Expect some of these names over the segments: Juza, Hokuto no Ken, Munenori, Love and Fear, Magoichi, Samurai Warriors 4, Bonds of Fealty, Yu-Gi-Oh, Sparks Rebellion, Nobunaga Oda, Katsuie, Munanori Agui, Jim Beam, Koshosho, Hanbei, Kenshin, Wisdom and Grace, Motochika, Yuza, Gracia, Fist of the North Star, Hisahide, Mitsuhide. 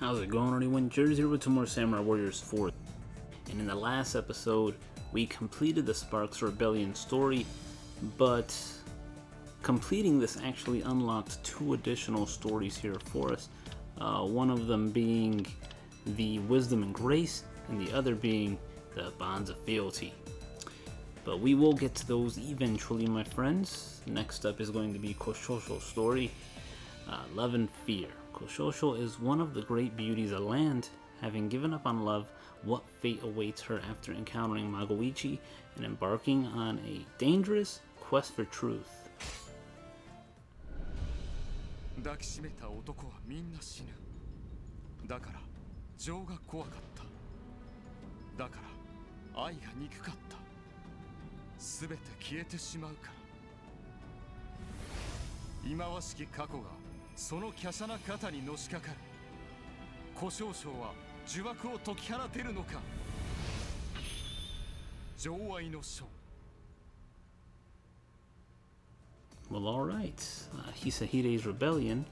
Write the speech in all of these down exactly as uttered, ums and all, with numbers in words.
How's it going, everyone? Jerry's here with two more Samurai Warriors four. And in the last episode, we completed the Sparks Rebellion story, but completing this actually unlocked two additional stories here for us. Uh, one of them being the Wisdom and Grace, and the other being the Bonds of Fealty. But we will get to those eventually, my friends. Next up is going to be Koshosho's story, uh, Love and Fear. Koshosho is one of the great beauties of land. Having given up on love, what fate awaits her after encountering Magoichi and embarking on a dangerous quest for truth? Well, alright, uh, Hisahide's rebellion.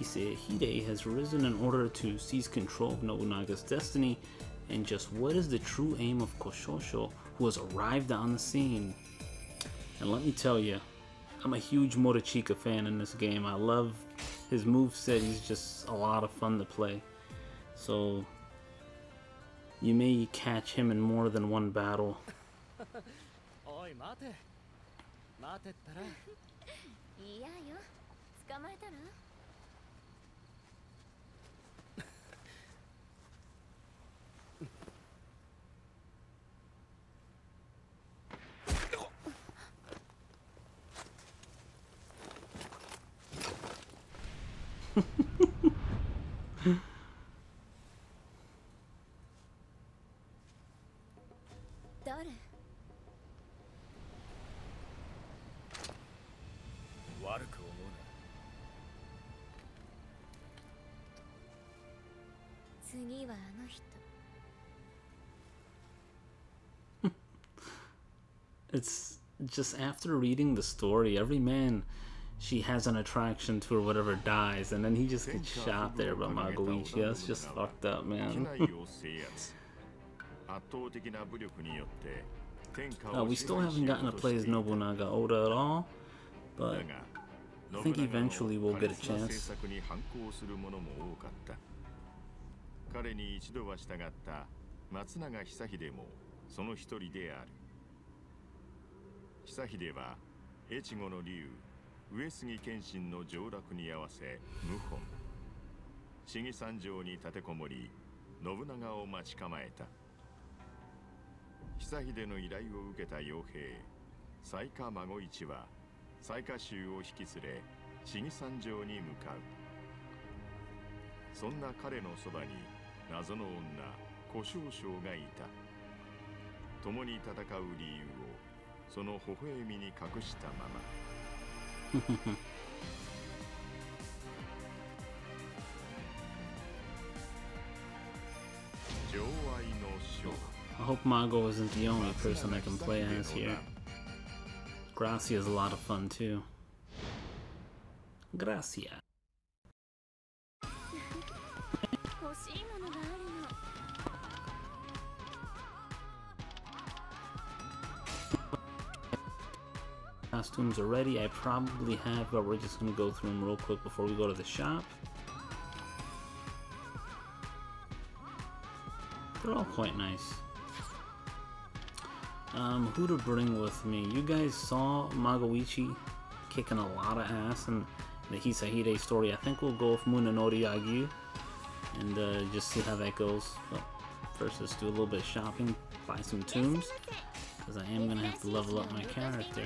Hisahide has risen in order to seize control of Nobunaga's destiny, and just what is the true aim of Koshosho, who has arrived on the scene? And let me tell you, I'm a huge Motochika fan in this game. I love his moveset, he's just a lot of fun to play. So, you may catch him in more than one battle. It's just after reading the story, every man she has an attraction to or whatever dies, and then he just gets shot there by Magoichi. That's just fucked up, man. Uh, we still haven't gotten to play as Nobunaga Oda at all, but I think eventually we'll get a chance. 彼に一度は従った松永久秀もその一人である。久秀は越後の竜上杉謙信の上洛に合わせ謀反。市議三条に立てこもり信長を待ち構えた。久秀の依頼を受けた傭兵雑賀孫一は雑賀衆を引き連れ市議三条に向かう。そんな彼のそばに 謎の女、胡椒椒がいた。共に戦う理由をその微笑みに隠したまま。I hope Mago isn't the only person I can play as here. Gracia is a lot of fun too. Gracia. Costumes are ready. I probably have, but we're just gonna go through them real quick before we go to the shop. They're all quite nice. Um, who to bring with me? You guys saw Magoichi kicking a lot of ass in the Hisahide story. I think we'll go with Munanori Agui and uh, just see how that goes. But first, let's do a little bit of shopping, buy some tombs, because I am gonna have to level up my character.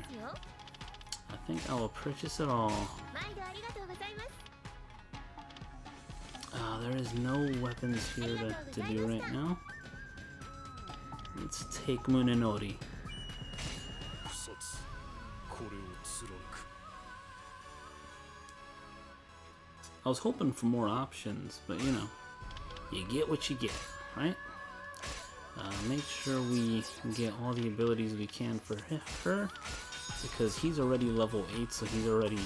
I think I will purchase it all. Uh, there is no weapons here to, to do right now. Let's take Munenori. I was hoping for more options, but you know, you get what you get, right? Uh, make sure we get all the abilities we can for her, because he's already level eight, so he's already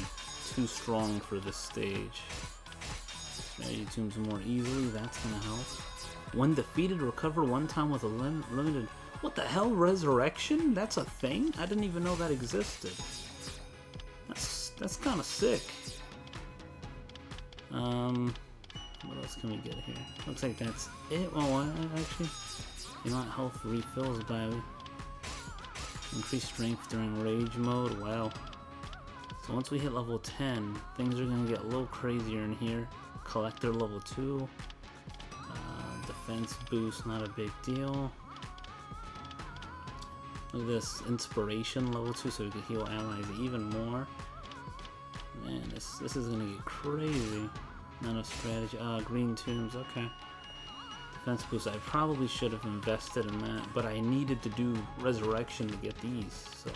too strong for this stage. items more easily. That's gonna help. When defeated, recover one time with a lim limited... What the hell? Resurrection? That's a thing? I didn't even know that existed. That's, that's kind of sick. Um... What else can we get here? Looks like that's it. Oh, actually... You know what? Health refills by... Increased strength during rage mode. Wow. So once we hit level ten, things are gonna get a little crazier in here. Collector level two. Uh, defense boost, not a big deal. Look at this, inspiration level two, so we can heal allies even more. Man, this this is gonna get crazy. Not a strategy. Ah, uh, green tombs. Okay. Defense boost. I probably should have invested in that, but I needed to do resurrection to get these. So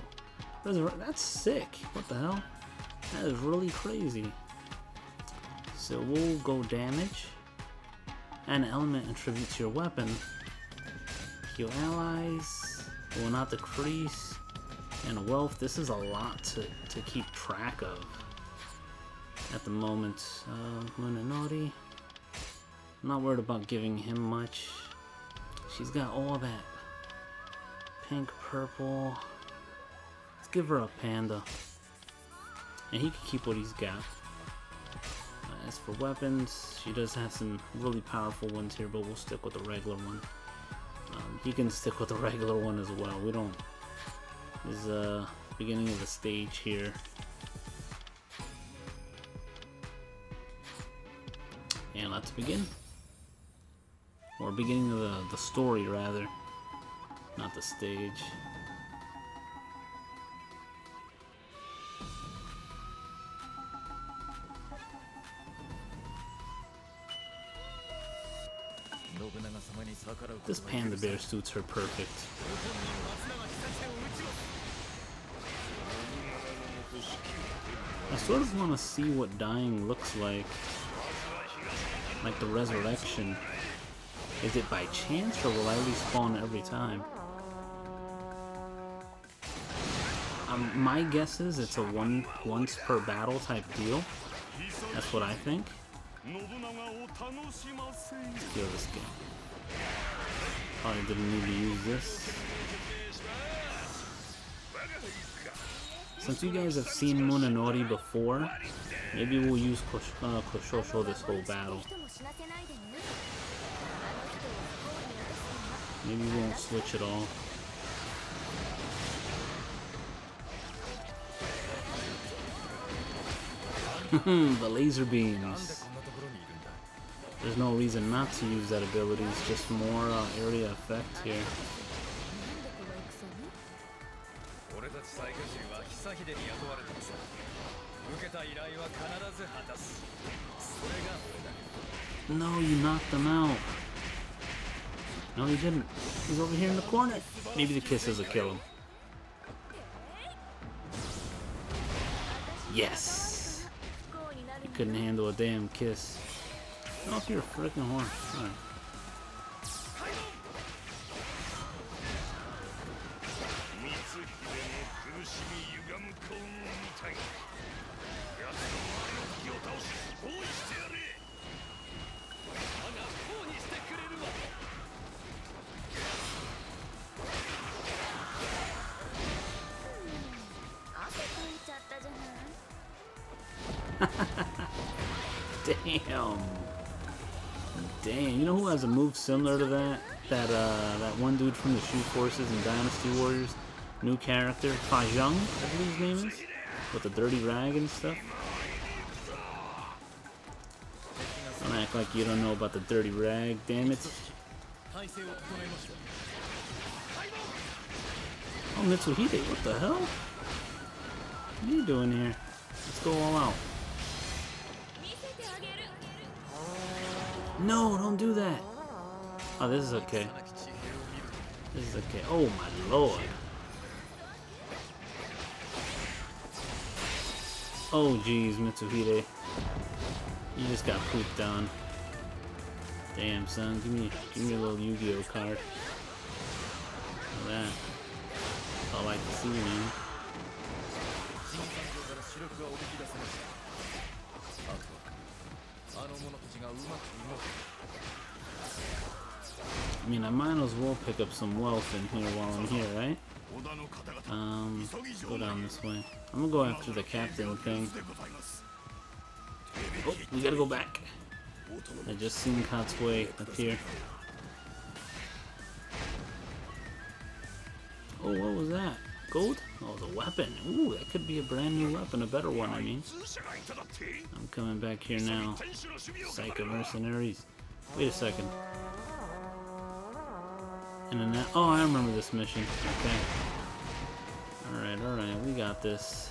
Resur that's sick. What the hell? That is really crazy. So we'll go damage. Add an element and tribute to your weapon. Heal allies. Will not decrease. And wealth. This is a lot to, to keep track of at the moment. Uh, Munenori. I'm not worried about giving him much. She's got all that. Pink, purple. Let's give her a panda. And he can keep what he's got. As for weapons, she does have some really powerful ones here, but we'll stick with the regular one. Um, he can stick with the regular one as well. We don't... This is the uh, beginning of the stage here. And let's begin. Or beginning of the, the story, rather. Not the stage. This panda bear suits her perfect. I sort of want to see what dying looks like. Like the resurrection. Is it by chance or will I respawn every time? Um, my guess is it's a one once per battle type deal. That's what I think. Let's kill this guy. Probably didn't need to use this. Since you guys have seen Munenori before, maybe we'll use Kosh uh, Koshosho this whole battle. Maybe we won't switch at all. The laser beams. There's no reason not to use that ability, it's just more uh, area effect here. No, you knocked him out. No, he didn't. He's over here in the corner. Maybe the kisses will kill him. Yes! He couldn't handle a damn kiss. Get off your freaking horn. Alright. Damn. Damn, you know who has a move similar to that? That uh, that one dude from the Shu Forces and Dynasty Warriors, new character, Fajang, I believe his name is, with the dirty rag and stuff. Don't act like you don't know about the dirty rag, damn it. Oh, Mitsuhide, what the hell? What are you doing here? Let's go all out. No, don't do that! Oh, this is okay. This is okay. Oh my lord! Oh jeez, Mitsuhide. You just got pooped on. Damn son, give me give me a little Yu-Gi-Oh card. Look at that. That's all I can see, man. I mean, I might as well pick up some wealth in here while I'm here, right? Um, go down this way. I'm gonna go after the captain thing. Oh, we gotta go back. I just seen Katsuie appear. Oh, what was that? Gold? Oh, the weapon. Ooh, that could be a brand new weapon, a better one, I mean. I'm coming back here now. Psycho mercenaries. Wait a second. And then that. Oh, I remember this mission. Okay. Alright, alright, we got this.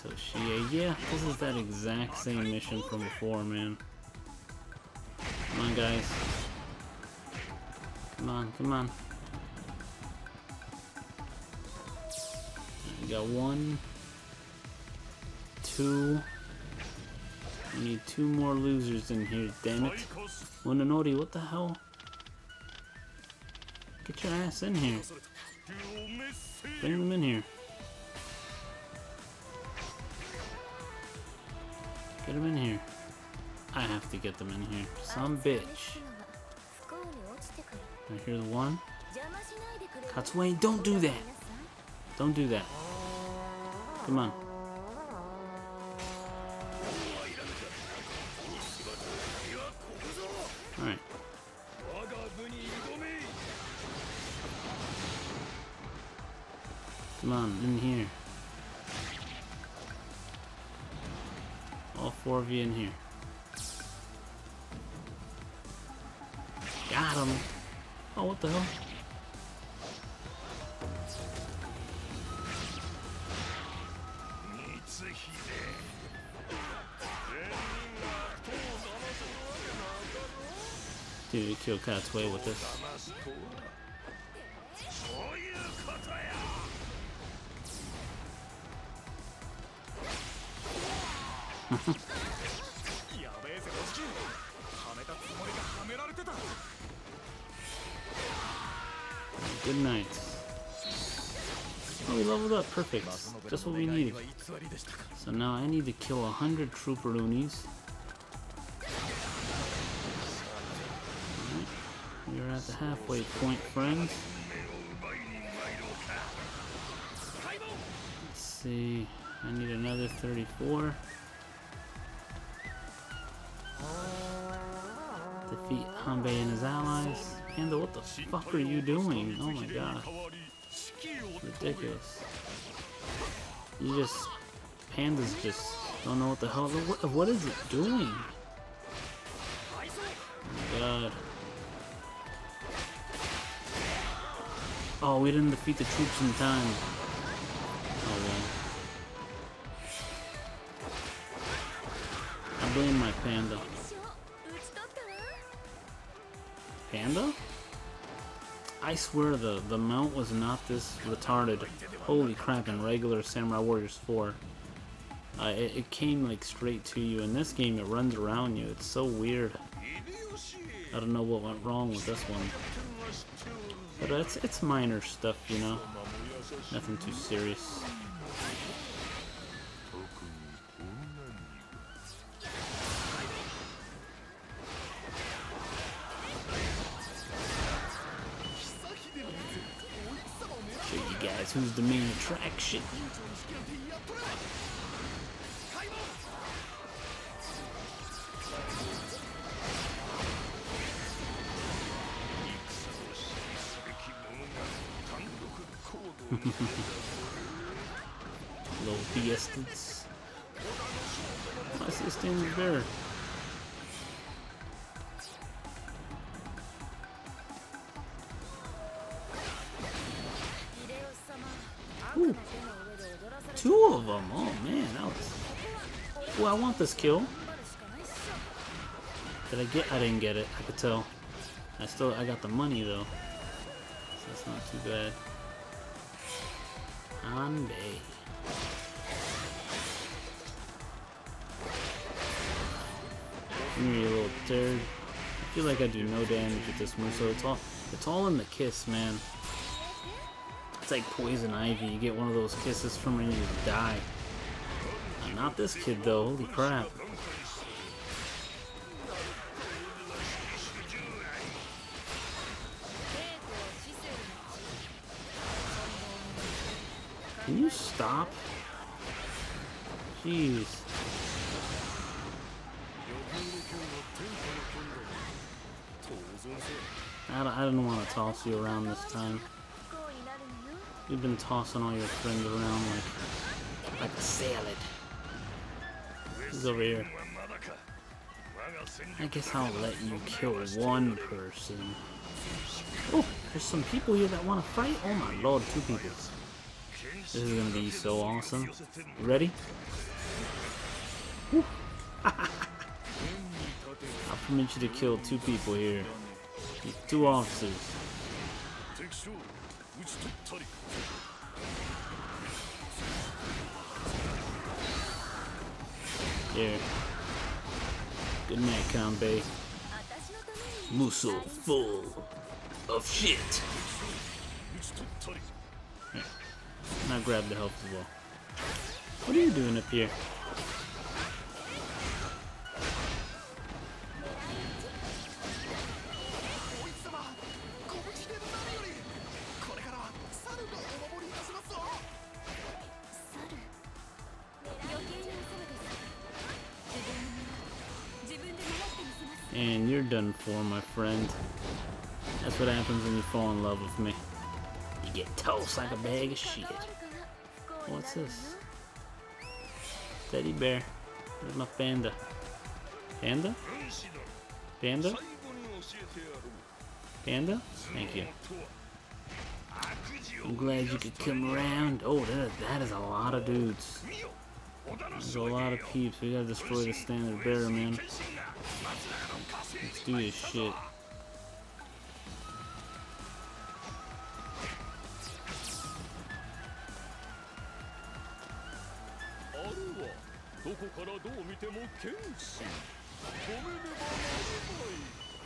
Toshie. Yeah, this is that exact same mission from before, man. Come on, guys. Come on, come on. We got one, two. We need two more losers in here, damn it. Munenori, what the hell? Get your ass in here. Bring them in here. Get them in here. I have to get them in here. Some bitch. I hear the one. Katsuie, don't do that. Don't do that. Come on. Alright. Come on, in here. All four of you in here. Got him! Oh, what the hell? Dude, you kill Katsuie with this. Good night. Oh, we leveled up, perfect. That's what we needed. So now I need to kill a hundred trooper loonies. Right. We're at the halfway point, friends. Let's see. I need another thirty-four. Defeat Hanbei and his allies. Panda, what the fuck are you doing? Oh my god. Ridiculous. You just... Pandas just don't know what the hell... What, what is it doing? Oh my god. Oh, we didn't defeat the troops in time. Oh well. I blame my panda. Panda? I swear the, the mount was not this retarded. Holy crap, in regular Samurai Warriors four. Uh, it, it came like straight to you. In this game it runs around you. It's so weird. I don't know what went wrong with this one. But it's, it's minor stuff, you know. Nothing too serious. Who's the main attraction? Little bastards. I see a standard bearer. Two of them! Oh man, that was... Well, I want this kill. Did I get... I didn't get it. I could tell. I still... I got the money though. So that's not too bad. Hanbei. Give me a little turd. I feel like I do no damage with this move, so it's all... It's all in the kiss, man. It's like poison ivy. You get one of those kisses from and you die. Not this kid though. Holy crap! Can you stop? Jeez. I don't, I didn't want to toss you around this time. You've been tossing all your friends around like, like a salad. He's over here. I guess I'll let you kill one person. Oh, there's some people here that want to fight? Oh my lord, two people. This is going to be so awesome. You ready? I'll permit you to kill two people here. These two officers. Here. Good night, Hanbei. Muso full of shit. Here. And I grabbed the health as well. What are you doing up here? And you're done for, my friend. That's what happens when you fall in love with me. You get tossed like a bag of shit. What's this? Teddy bear. Where's my panda? Panda? Panda? Panda? Thank you. I'm glad you could come around. Oh, that is, that is a lot of dudes. There's a lot of peeps. We gotta destroy the standard bearer, man. Let's do this shit.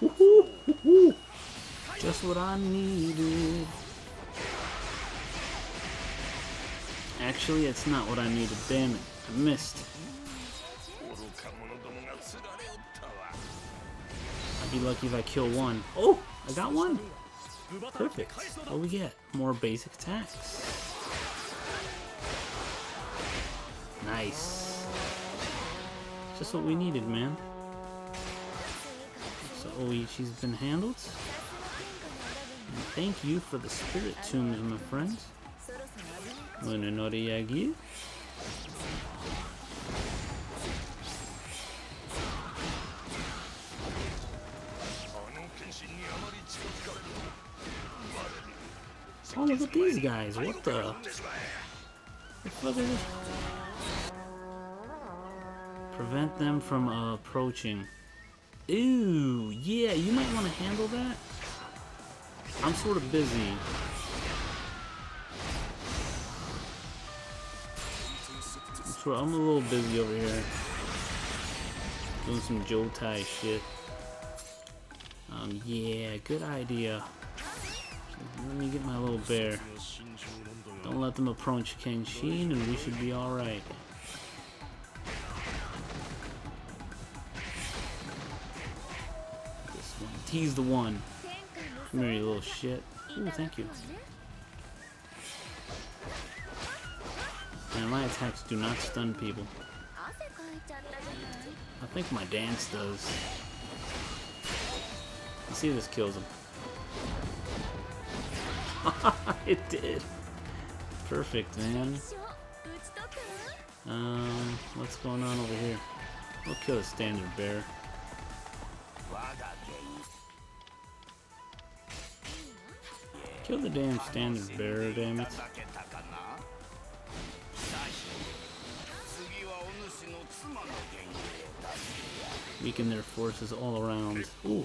Woohoo! Just what I needed. Actually, it's not what I needed. Damn it. I missed. I'd be lucky if I kill one. Oh! I got one! Perfect. What do we get? More basic attacks. Nice. Just what we needed, man. So Oichi's been handled. And thank you for the spirit tombs, my friend. Munenori Agui. Oh, look at these guys. What the? What the fuck is this? Prevent them from uh, approaching. Ooh, yeah, you might want to handle that. I'm sort of busy. I'm, I'm a little busy over here. Doing some Jōtai shit. Um, yeah, good idea. Let me get my little bear. Don't let them approach Kenshin and we should be alright. This one. He's the one. Come here, you little shit. Ooh, thank you. Man, my attacks do not stun people. I think my dance does. Let's see if this kills him. It did. Perfect, man. Um, what's going on over here? We'll kill a standard bear. Kill the damn standard bearer, damn it. Weaken their forces all around. Ooh.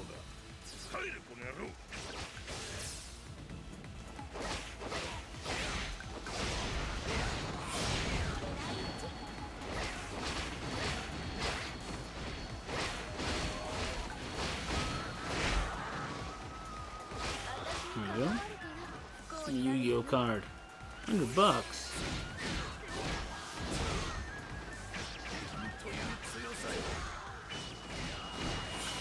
Card. Hundred bucks.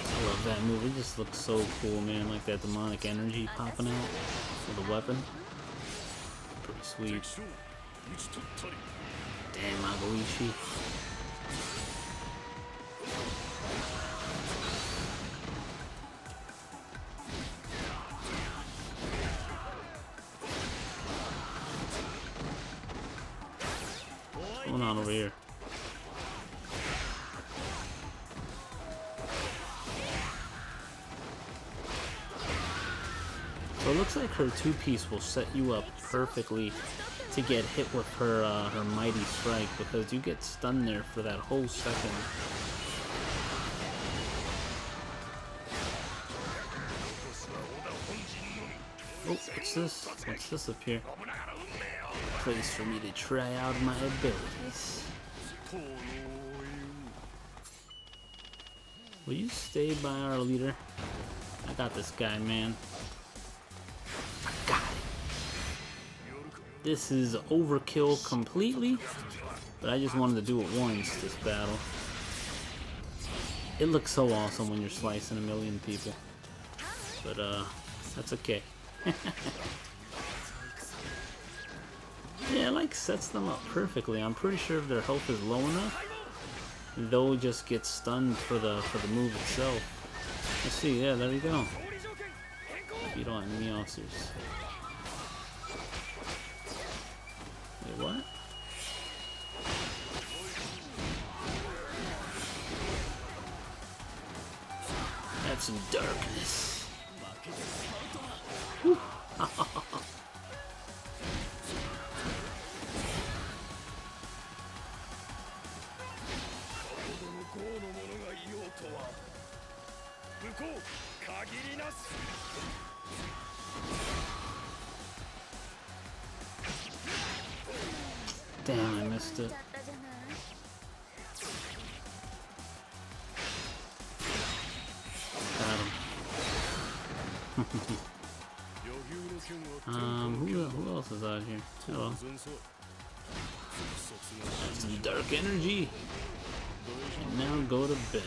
I love that move. It just looks so cool, man. Like that demonic energy popping out with a weapon. Pretty sweet. Damn, Magoichi. What's going on over here? So it looks like her two-piece will set you up perfectly to get hit with her uh, her mighty strike, because you get stunned there for that whole second. Oh, what's this? What's this up here? Place for me to try out my abilities. Will you stay by our leader? I got this guy, man. This is overkill completely, but I just wanted to do it once, this battle. It looks so awesome when you're slicing a million people. But, uh, that's okay. Yeah, it, like, sets them up perfectly. I'm pretty sure if their health is low enough, they'll just get stunned for the, for the move itself. Let's see, yeah, there you go. Beat all enemy officers. What? That's some darkness. Damn, I missed it. Got him. um, who, who else is out here? Hello. Some dark energy. And now go to bed.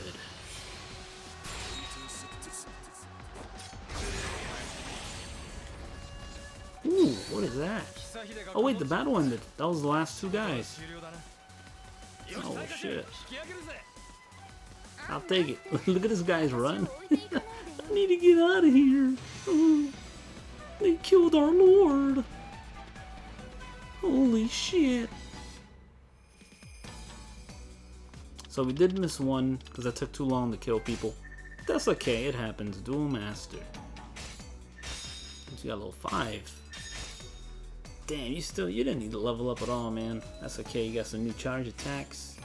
Ooh, what is that? Oh wait, the battle ended. That was the last two guys. Oh shit. I'll take it. Look at this guy's run. I need to get out of here. Oh, they killed our lord. Holy shit. So we did miss one because I took too long to kill people. That's okay, it happens. Duel Master. You got a little five. Damn, you still, you didn't need to level up at all, man. That's okay, you got some new charge attacks.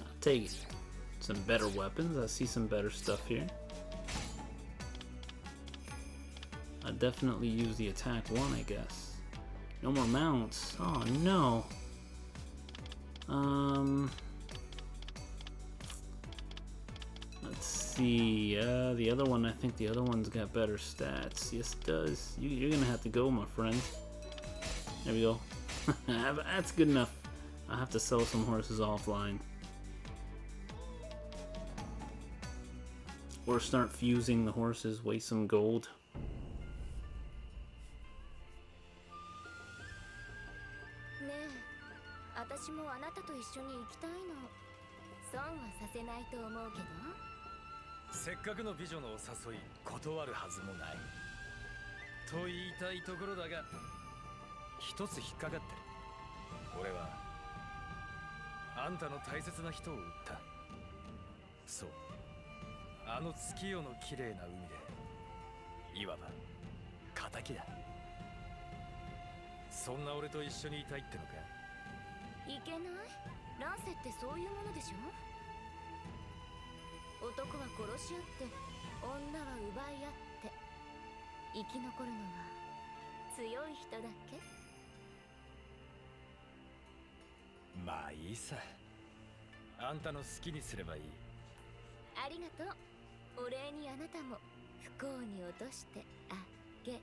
I'll take it. Some better weapons, I see some better stuff here. I definitely use the attack one, I guess. No more mounts, oh no. Um, let's see, uh, the other one, I think the other one's got better stats. Yes it does, you, you're gonna have to go, my friend. There we go. That's good enough. I'll have to sell some horses offline. Or start fusing the horses, waste some gold.俺はあんたの大切な人を撃った。そう、あの月夜の綺麗な海で、いわば仇だ。そんな俺と一緒にいたいってのか。生き残るのは強い人だけ。 まあいいさ。あんたの好きにすればいい。ありがとう。お礼にあなたも不幸に落としてあげる。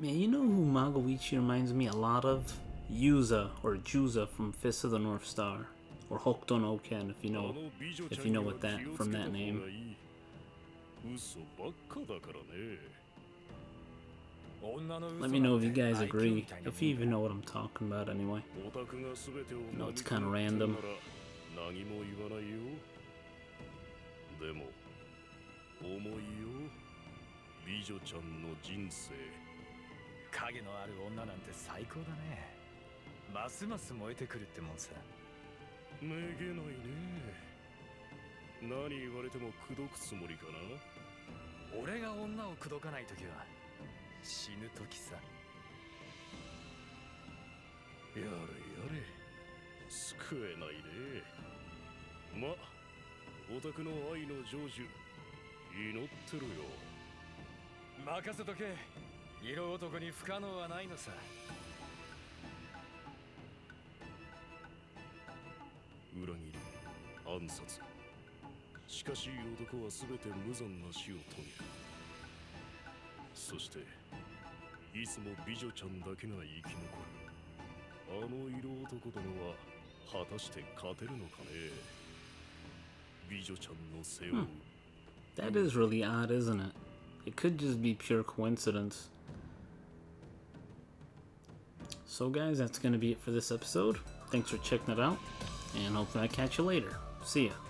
Man, you know who Magoichi reminds me a lot of? Yuza or Juza from Fist of the North Star, or Hokuto no Ken, if you know, if you know what that from that name. 嘘ばっかだからね。Let me know if you guys agree, if you even know what I'm talking about anyway. I know it's kind of random.しかし男は全て無残な死を遂げる。そしていつも美女ちゃんだけが生き残る。あの色男どもは果たして勝てるのかね。美女ちゃんの背負う。That is really odd, isn't it? It could just be pure coincidence. So guys, that's going to be it for this episode. Thanks for checking it out, and hopefully I catch you later. See ya.